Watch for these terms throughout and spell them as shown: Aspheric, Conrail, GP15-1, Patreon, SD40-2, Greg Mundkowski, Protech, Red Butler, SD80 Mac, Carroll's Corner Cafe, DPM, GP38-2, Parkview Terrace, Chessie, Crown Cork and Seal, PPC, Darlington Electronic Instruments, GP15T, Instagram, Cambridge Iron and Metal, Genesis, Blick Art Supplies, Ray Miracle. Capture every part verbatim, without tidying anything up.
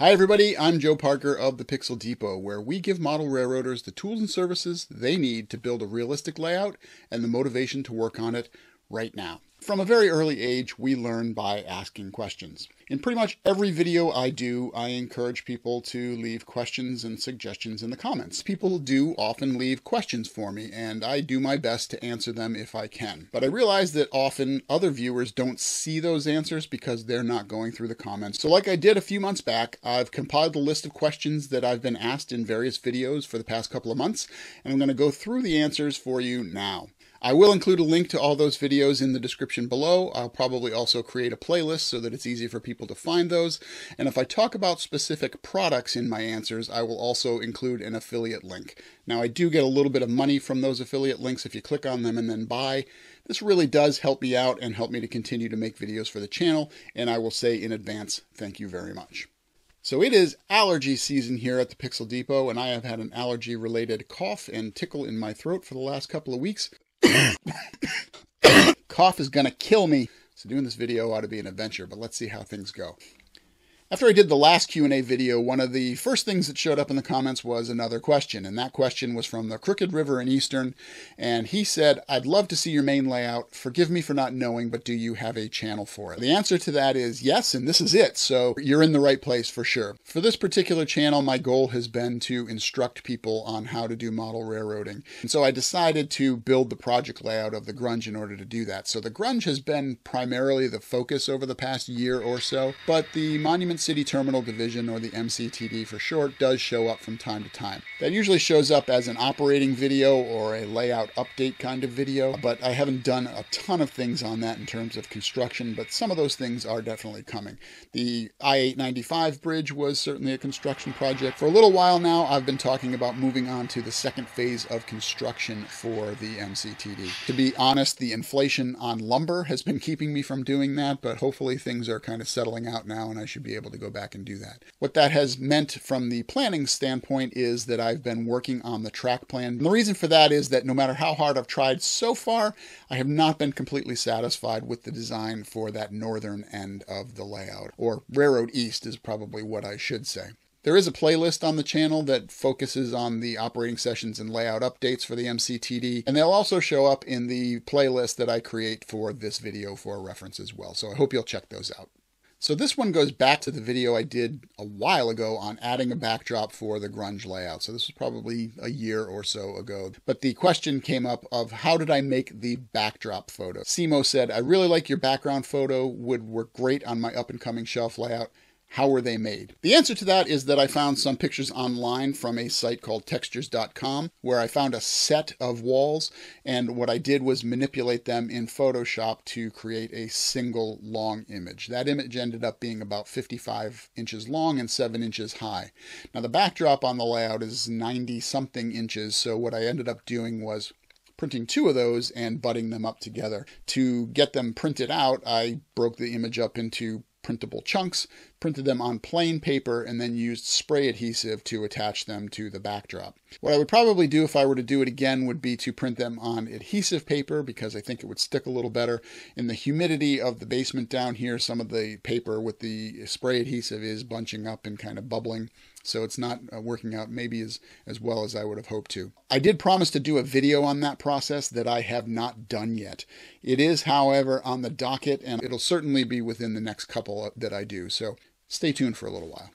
Hi everybody, I'm Joe Parker of The Pixel Depot, where we give model railroaders the tools and services they need to build a realistic layout and the motivation to work on it right now. From a very early age, we learn by asking questions. In pretty much every video I do, I encourage people to leave questions and suggestions in the comments. People do often leave questions for me, and I do my best to answer them if I can. But I realize that often other viewers don't see those answers because they're not going through the comments. So like I did a few months back, I've compiled a list of questions that I've been asked in various videos for the past couple of months, and I'm going to go through the answers for you now. I will include a link to all those videos in the description below. I'll probably also create a playlist so that it's easy for people to find those. And if I talk about specific products in my answers, I will also include an affiliate link. Now, I do get a little bit of money from those affiliate links if you click on them and then buy. This really does help me out and help me to continue to make videos for the channel. And I will say in advance, thank you very much. So it is allergy season here at the Pixel Depot, and I have had an allergy-related cough and tickle in my throat for the last couple of weeks. Cough is gonna kill me. So doing this video ought to be an adventure, but let's see how things go. After I did the last Q and A video, one of the first things that showed up in the comments was another question, and that question was from the Crooked River in Eastern, and he said, "I'd love to see your main layout. Forgive me for not knowing, but do you have a channel for it?" The answer to that is yes, and this is it, so you're in the right place for sure. For this particular channel, my goal has been to instruct people on how to do model railroading, and so I decided to build the project layout of the grunge in order to do that. So the grunge has been primarily the focus over the past year or so, but the Monument City Terminal Division, or the M C T D for short, does show up from time to time. That usually shows up as an operating video or a layout update kind of video, but I haven't done a ton of things on that in terms of construction, but some of those things are definitely coming. The I eight ninety-five bridge was certainly a construction project. For a little while now, I've been talking about moving on to the second phase of construction for the M C T D. To be honest, the inflation on lumber has been keeping me from doing that, but hopefully things are kind of settling out now and I should be able to go back and do that. What that has meant from the planning standpoint is that I've been working on the track plan. And the reason for that is that no matter how hard I've tried so far, I have not been completely satisfied with the design for that northern end of the layout, or Railroad East is probably what I should say. There is a playlist on the channel that focuses on the operating sessions and layout updates for the M C T D, and they'll also show up in the playlist that I create for this video for reference as well, so I hope you'll check those out. So this one goes back to the video I did a while ago on adding a backdrop for the grunge layout. So this was probably a year or so ago. But the question came up of, how did I make the backdrop photo? Simo said, "I really like your background photo, would work great on my up-and-coming shelf layout. How were they made?" The answer to that is that I found some pictures online from a site called textures dot com, where I found a set of walls, and what I did was manipulate them in Photoshop to create a single long image. That image ended up being about fifty-five inches long and seven inches high. Now the backdrop on the layout is ninety something inches, so what I ended up doing was printing two of those and butting them up together. To get them printed out, I broke the image up into printable chunks, printed them on plain paper, and then used spray adhesive to attach them to the backdrop. What I would probably do if I were to do it again would be to print them on adhesive paper, because I think it would stick a little better. In the humidity of the basement down here, some of the paper with the spray adhesive is bunching up and kind of bubbling, so it's not working out maybe as, as well as I would have hoped to. I did promise to do a video on that process that I have not done yet. It is, however, on the docket, and it'll certainly be within the next couple that I do, so stay tuned for a little while.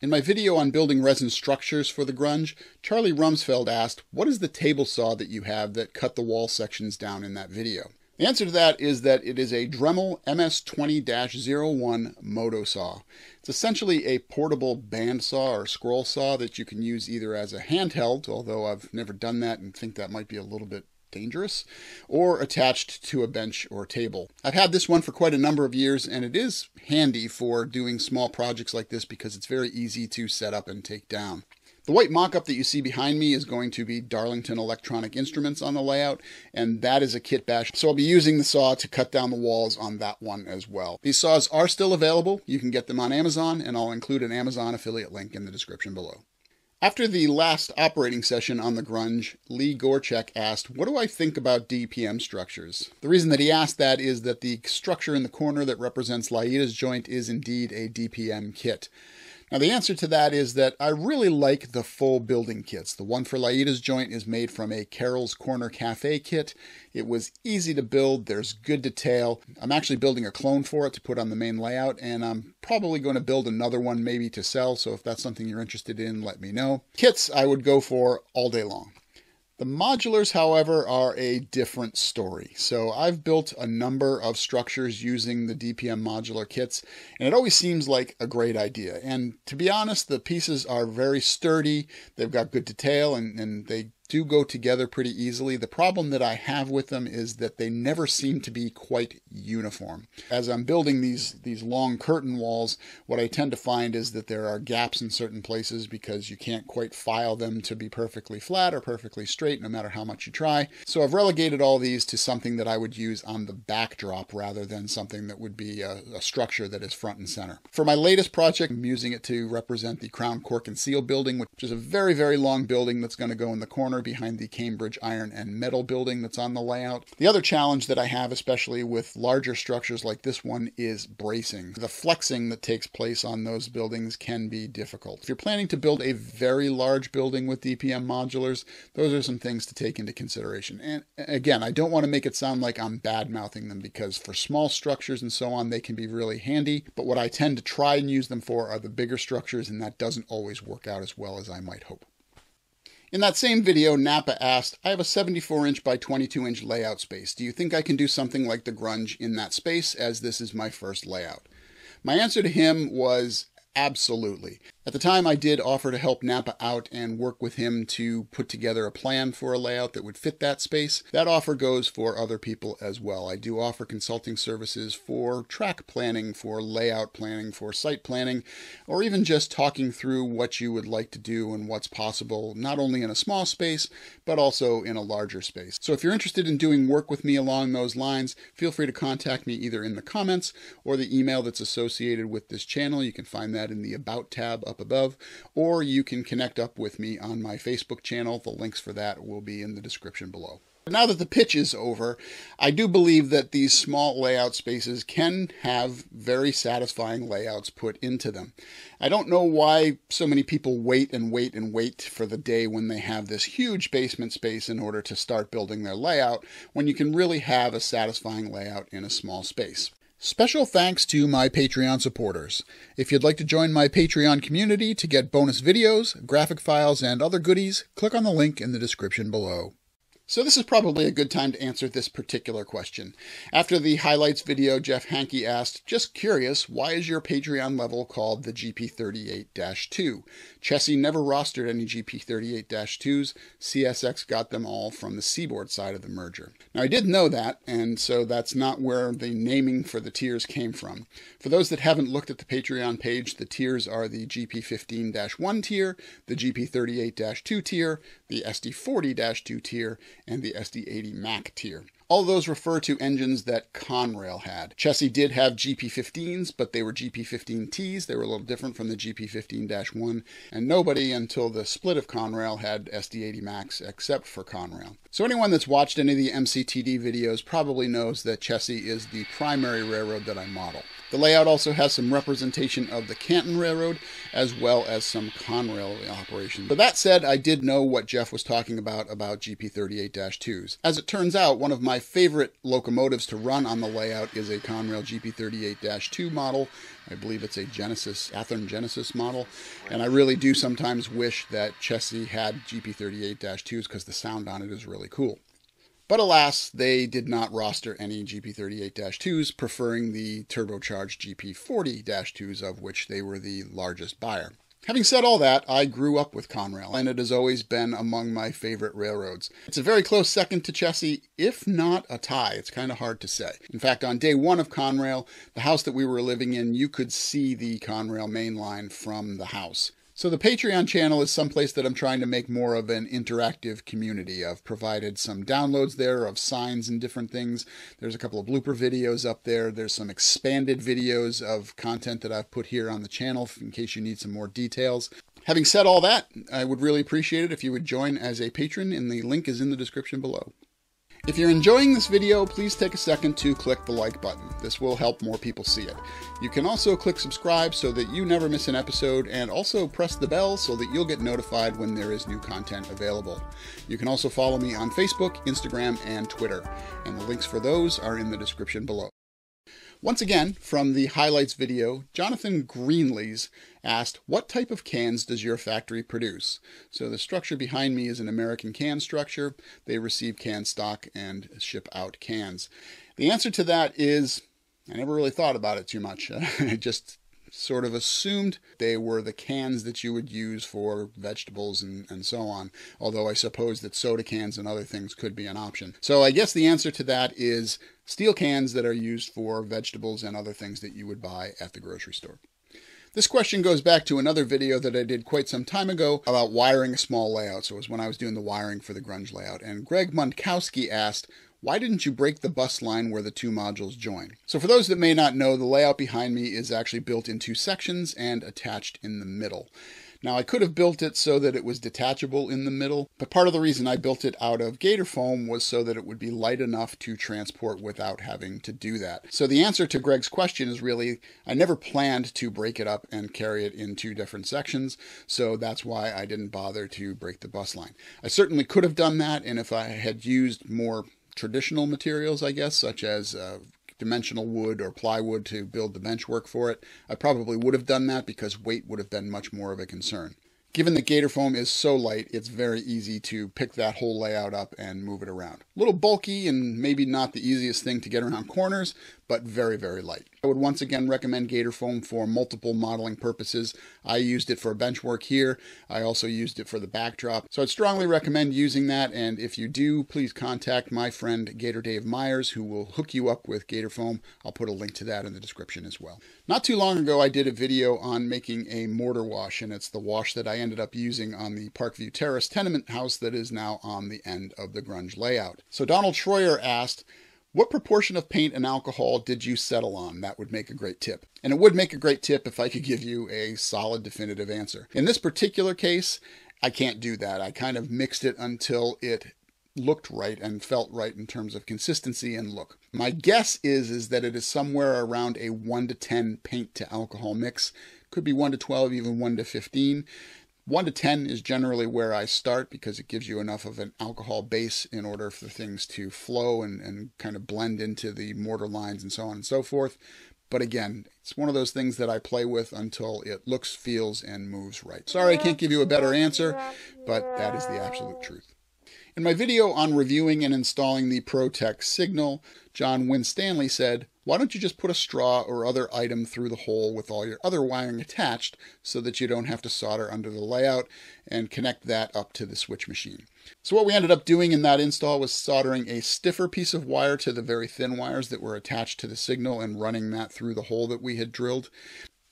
In my video on building resin structures for the grunge, Charlie Rumsfeld asked, "What is the table saw that you have that cut the wall sections down in that video?" The answer to that is that it is a Dremel M S twenty dash zero one Moto Saw. It's essentially a portable band saw or scroll saw that you can use either as a handheld, although I've never done that and think that might be a little bit dangerous, or attached to a bench or table. I've had this one for quite a number of years, and it is handy for doing small projects like this because it's very easy to set up and take down. The white mock-up that you see behind me is going to be Darlington Electronic Instruments on the layout, and that is a kit bash, so I'll be using the saw to cut down the walls on that one as well. These saws are still available. You can get them on Amazon, and I'll include an Amazon affiliate link in the description below. After the last operating session on the grunge, Lee Gorchek asked, "What do I think about D P M structures?" The reason that he asked that is that the structure in the corner that represents Laida's Joint is indeed a D P M kit. Now the answer to that is that I really like the full building kits. The one for Laida's Joint is made from a Carroll's Corner Cafe kit. It was easy to build, there's good detail. I'm actually building a clone for it to put on the main layout, and I'm probably going to build another one maybe to sell, so if that's something you're interested in, let me know. Kits I would go for all day long. The modulars, however, are a different story. So I've built a number of structures using the D P M modular kits, and it always seems like a great idea. And to be honest, the pieces are very sturdy. They've got good detail, and, and they do go together pretty easily. The problem that I have with them is that they never seem to be quite uniform. As I'm building these, these long curtain walls, what I tend to find is that there are gaps in certain places because you can't quite file them to be perfectly flat or perfectly straight, no matter how much you try. So I've relegated all these to something that I would use on the backdrop rather than something that would be a, a structure that is front and center. For my latest project, I'm using it to represent the Crown Cork and Seal building, which is a very, very long building that's going to go in the corner behind the Cambridge Iron and Metal building that's on the layout. The other challenge that I have, especially with larger structures like this one, is bracing. The flexing that takes place on those buildings can be difficult. If you're planning to build a very large building with D P M modulars, those are some things to take into consideration. And again, I don't want to make it sound like I'm bad-mouthing them, because for small structures and so on, they can be really handy. But what I tend to try and use them for are the bigger structures, and that doesn't always work out as well as I might hope. In that same video, Napa asked, I have a seventy-four inch by twenty-two inch layout space. Do you think I can do something like the grunge in that space, as this is my first layout? My answer to him was, absolutely. At the time, I did offer to help Napa out and work with him to put together a plan for a layout that would fit that space. That offer goes for other people as well. I do offer consulting services for track planning, for layout planning, for site planning, or even just talking through what you would like to do and what's possible, not only in a small space, but also in a larger space. So if you're interested in doing work with me along those lines, feel free to contact me either in the comments or the email that's associated with this channel. You can find that in the About tab up above, or you can connect up with me on my Facebook channel. The links for that will be in the description below. Now that the pitch is over, I do believe that these small layout spaces can have very satisfying layouts put into them. I don't know why so many people wait and wait and wait for the day when they have this huge basement space in order to start building their layout, when you can really have a satisfying layout in a small space. Special thanks to my Patreon supporters. If you'd like to join my Patreon community to get bonus videos, graphic files, and other goodies, click on the link in the description below. So this is probably a good time to answer this particular question. After the highlights video, Jeff Hankey asked, just curious, why is your Patreon level called the G P thirty-eight dash two? Chessie never rostered any G P thirty-eight dash twos. C S X got them all from the Seaboard side of the merger. Now I did know that, and so that's not where the naming for the tiers came from. For those that haven't looked at the Patreon page, the tiers are the G P fifteen dash one tier, the G P thirty-eight dash two tier, the S D forty dash two tier, and the S D eighty Mac tier. All those refer to engines that Conrail had. Chessie did have G P fifteens, but they were G P fifteen Ts. They were a little different from the G P fifteen dash one, and nobody until the split of Conrail had S D eighty Macs except for Conrail. So anyone that's watched any of the M C T D videos probably knows that Chessie is the primary railroad that I model. The layout also has some representation of the Canton Railroad, as well as some Conrail operations. But that said, I did know what Jeff was talking about, about G P thirty-eight dash twos. As it turns out, one of my favorite locomotives to run on the layout is a Conrail G P thirty-eight dash two model. I believe it's a Genesis, Athearn Genesis model. And I really do sometimes wish that Chessie had G P thirty-eight dash twos because the sound on it is really cool. But alas, they did not roster any G P thirty-eight dash twos, preferring the turbocharged G P forty dash twos, of which they were the largest buyer. Having said all that, I grew up with Conrail, and it has always been among my favorite railroads. It's a very close second to Chessie, if not a tie. It's kind of hard to say. In fact, on day one of Conrail, the house that we were living in, you could see the Conrail main line from the house. So the Patreon channel is someplace that I'm trying to make more of an interactive community. I've provided some downloads there of signs and different things. There's a couple of blooper videos up there. There's some expanded videos of content that I've put here on the channel in case you need some more details. Having said all that, I would really appreciate it if you would join as a patron, and the link is in the description below. If you're enjoying this video, please take a second to click the like button. This will help more people see it. You can also click subscribe so that you never miss an episode, and also press the bell so that you'll get notified when there is new content available. You can also follow me on Facebook, Instagram, and Twitter, and the links for those are in the description below. Once again, from the highlights video, Jonathan Greenlees asked, what type of cans does your factory produce? So the structure behind me is an American can structure. They receive can stock and ship out cans. The answer to that is, I never really thought about it too much. I just sort of assumed they were the cans that you would use for vegetables and, and so on. Although I suppose that soda cans and other things could be an option. So I guess the answer to that is steel cans that are used for vegetables and other things that you would buy at the grocery store. This question goes back to another video that I did quite some time ago about wiring a small layout. So it was when I was doing the wiring for the grunge layout. And Greg Mundkowski asked, why didn't you break the bus line where the two modules join? So for those that may not know, the layout behind me is actually built in two sections and attached in the middle. Now I could have built it so that it was detachable in the middle, but part of the reason I built it out of Gator Foam was so that it would be light enough to transport without having to do that. So the answer to Greg's question is really, I never planned to break it up and carry it in two different sections, so that's why I didn't bother to break the bus line. I certainly could have done that, and if I had used more traditional materials, I guess, such as uh, dimensional wood or plywood to build the benchwork for it, I probably would have done that because weight would have been much more of a concern. Given that Gator Foam is so light, it's very easy to pick that whole layout up and move it around. A little bulky and maybe not the easiest thing to get around corners, but very, very light. I would once again recommend Gator Foam for multiple modeling purposes. I used it for benchwork here. I also used it for the backdrop. So I'd strongly recommend using that. And if you do, please contact my friend Gator Dave Myers, who will hook you up with Gator Foam. I'll put a link to that in the description as well. Not too long ago, I did a video on making a mortar wash, and it's the wash that I ended up using on the Parkview Terrace tenement house that is now on the end of the grunge layout. So Donald Troyer asked, what proportion of paint and alcohol did you settle on? That would make a great tip. And it would make a great tip if I could give you a solid, definitive answer. In this particular case, I can't do that. I kind of mixed it until it looked right and felt right in terms of consistency and look. My guess is, is that it is somewhere around a one to ten paint to alcohol mix. Could be one to twelve, even one to fifteen. one to ten is generally where I start because it gives you enough of an alcohol base in order for things to flow and, and kind of blend into the mortar lines and so on and so forth. But again, it's one of those things that I play with until it looks, feels, and moves right. Sorry, I can't give you a better answer, but that is the absolute truth. In my video on reviewing and installing the Protech signal, John Winstanley said, why don't you just put a straw or other item through the hole with all your other wiring attached so that you don't have to solder under the layout and connect that up to the switch machine. So what we ended up doing in that install was soldering a stiffer piece of wire to the very thin wires that were attached to the signal and running that through the hole that we had drilled.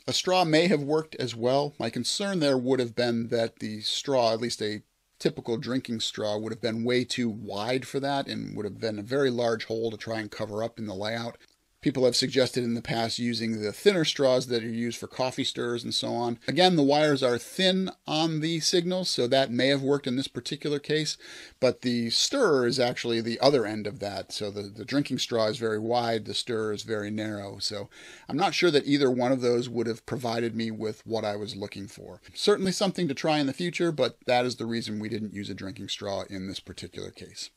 A straw may have worked as well. My concern there would have been that the straw, at least a typical drinking straw, would have been way too wide for that and would have been a very large hole to try and cover up in the layout. People have suggested in the past using the thinner straws that are used for coffee stirrers and so on. Again, the wires are thin on the signals, so that may have worked in this particular case, but the stirrer is actually the other end of that. So the, the drinking straw is very wide, the stirrer is very narrow. So I'm not sure that either one of those would have provided me with what I was looking for. Certainly something to try in the future, but that is the reason we didn't use a drinking straw in this particular case.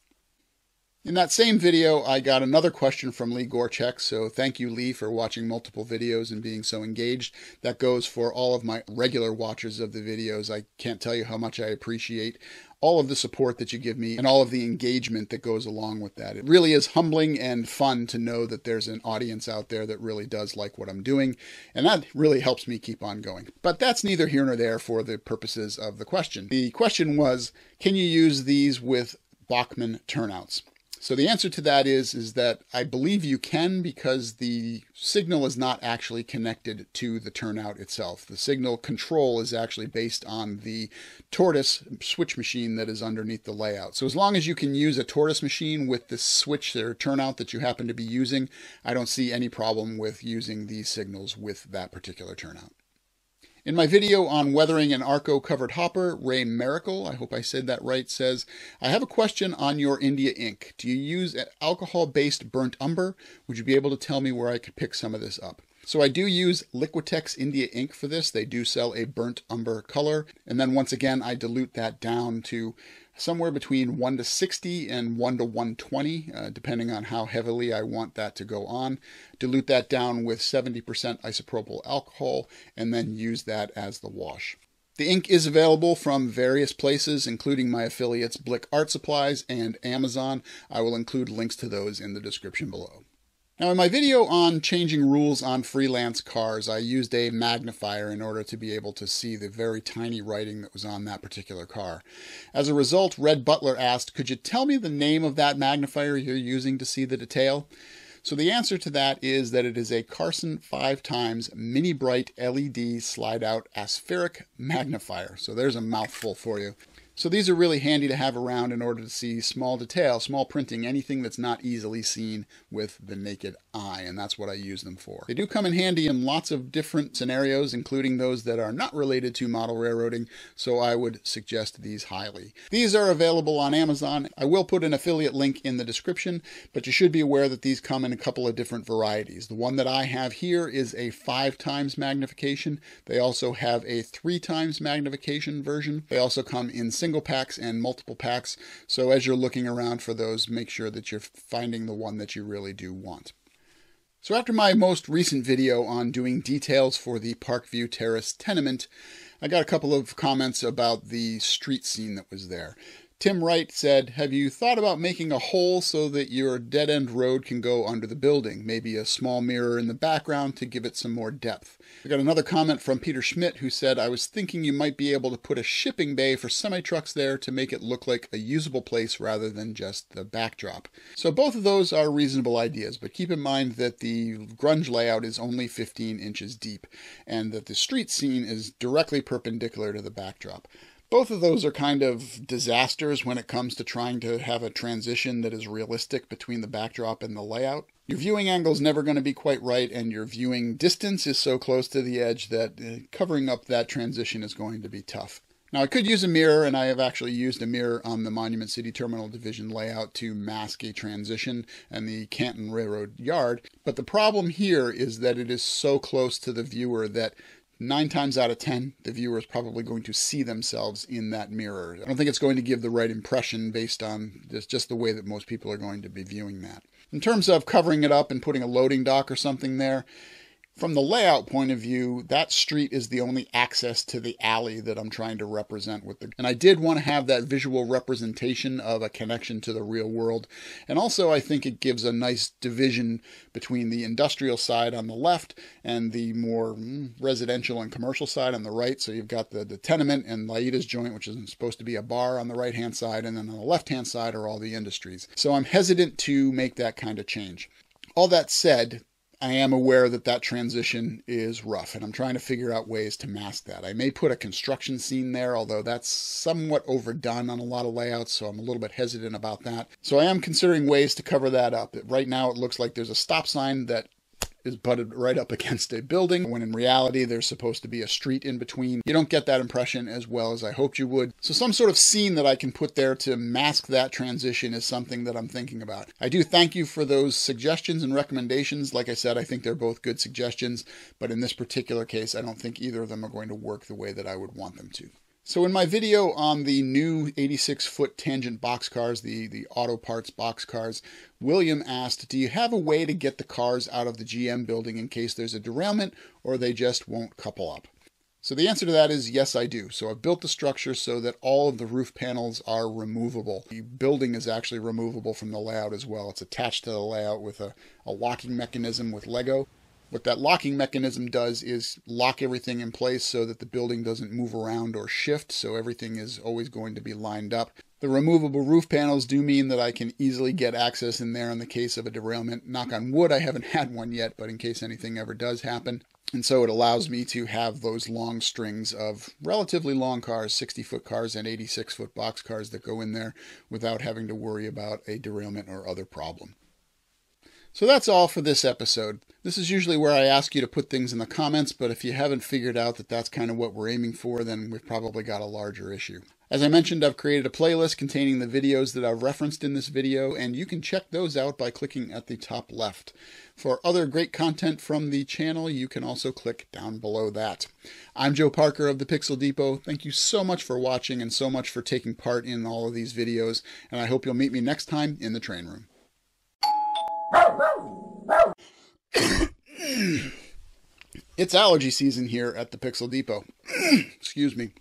In that same video, I got another question from Lee Gorchek, so thank you, Lee, for watching multiple videos and being so engaged. That goes for all of my regular watchers of the videos. I can't tell you how much I appreciate all of the support that you give me and all of the engagement that goes along with that. It really is humbling and fun to know that there's an audience out there that really does like what I'm doing, and that really helps me keep on going. But that's neither here nor there for the purposes of the question. The question was, can you use these with Bachmann turnouts? So the answer to that is, is that I believe you can, because the signal is not actually connected to the turnout itself. The signal control is actually based on the Tortoise switch machine that is underneath the layout. So as long as you can use a Tortoise machine with the switch or turnout that you happen to be using, I don't see any problem with using these signals with that particular turnout. In my video on weathering an Arco covered hopper, Ray Miracle, I hope I said that right, says, I have a question on your India ink. Do you use an alcohol-based burnt umber? Would you be able to tell me where I could pick some of this up? So I do use Liquitex India ink for this. They do sell a burnt umber color. And then once again, I dilute that down to somewhere between one to sixty and one to one twenty, uh, depending on how heavily I want that to go on. Dilute that down with seventy percent isopropyl alcohol, and then use that as the wash. The ink is available from various places, including my affiliates Blick Art Supplies and Amazon. I will include links to those in the description below. Now, in my video on changing rules on freelance cars, I used a magnifier in order to be able to see the very tiny writing that was on that particular car. As a result, Red Butler asked, could you tell me the name of that magnifier you're using to see the detail? So the answer to that is that it is a Carson five times Mini Bright L E D slide-out aspheric magnifier. So there's a mouthful for you. So these are really handy to have around in order to see small detail, small printing, anything that's not easily seen with the naked eye, and that's what I use them for. They do come in handy in lots of different scenarios, including those that are not related to model railroading, so I would suggest these highly. These are available on Amazon. I will put an affiliate link in the description, but you should be aware that these come in a couple of different varieties. The one that I have here is a five times magnification. They also have a three times magnification version. They also come in single packs and multiple packs. So as you're looking around for those, make sure that you're finding the one that you really do want. So after my most recent video on doing details for the Parkview Terrace tenement, I got a couple of comments about the street scene that was there. Tim Wright said, have you thought about making a hole so that your dead-end road can go under the building? Maybe a small mirror in the background to give it some more depth. I got another comment from Peter Schmidt who said, I was thinking you might be able to put a shipping bay for semi-trucks there to make it look like a usable place rather than just the backdrop. So both of those are reasonable ideas, but keep in mind that the grunge layout is only fifteen inches deep and that the street scene is directly perpendicular to the backdrop. Both of those are kind of disasters when it comes to trying to have a transition that is realistic between the backdrop and the layout. Your viewing angle is never going to be quite right, and your viewing distance is so close to the edge that covering up that transition is going to be tough. Now, I could use a mirror, and I have actually used a mirror on the Monument City Terminal Division layout to mask a transition and the Canton Railroad yard, but the problem here is that it is so close to the viewer that Nine times out of ten, the viewer is probably going to see themselves in that mirror. I don't think it's going to give the right impression based on just the way that most people are going to be viewing that. In terms of covering it up and putting a loading dock or something there, from the layout point of view, that street is the only access to the alley that I'm trying to represent with the... And I did want to have that visual representation of a connection to the real world. And also, I think it gives a nice division between the industrial side on the left and the more residential and commercial side on the right. So you've got the, the tenement and Laida's Joint, which is supposed to be a bar on the right-hand side. And then on the left-hand side are all the industries. So I'm hesitant to make that kind of change. All that said, I am aware that that transition is rough, and I'm trying to figure out ways to mask that. I may put a construction scene there, although that's somewhat overdone on a lot of layouts, so I'm a little bit hesitant about that. So I am considering ways to cover that up. Right now, it looks like there's a stop sign that is butted right up against a building, when in reality there's supposed to be a street in between. You don't get that impression as well as I hoped you would. So some sort of scene that I can put there to mask that transition is something that I'm thinking about. I do thank you for those suggestions and recommendations. Like I said, I think they're both good suggestions, but in this particular case, I don't think either of them are going to work the way that I would want them to. So in my video on the new eighty-six foot tangent boxcars, the, the auto parts boxcars, William asked, do you have a way to get the cars out of the G M building in case there's a derailment or they just won't couple up? So the answer to that is yes, I do. So I've built the structure so that all of the roof panels are removable. The building is actually removable from the layout as well. It's attached to the layout with a, a locking mechanism with Lego. What that locking mechanism does is lock everything in place so that the building doesn't move around or shift, so everything is always going to be lined up. The removable roof panels do mean that I can easily get access in there in the case of a derailment. Knock on wood, I haven't had one yet, but in case anything ever does happen. And so it allows me to have those long strings of relatively long cars, sixty foot cars and eighty-six foot box cars that go in there without having to worry about a derailment or other problem. So that's all for this episode. This is usually where I ask you to put things in the comments, but if you haven't figured out that that's kind of what we're aiming for, then we've probably got a larger issue. As I mentioned, I've created a playlist containing the videos that I've referenced in this video, and you can check those out by clicking at the top left. For other great content from the channel, you can also click down below that. I'm Joe Parker of The Pixel Depot. Thank you so much for watching and so much for taking part in all of these videos, and I hope you'll meet me next time in the train room. It's allergy season here at The Pixel Depot. Excuse me.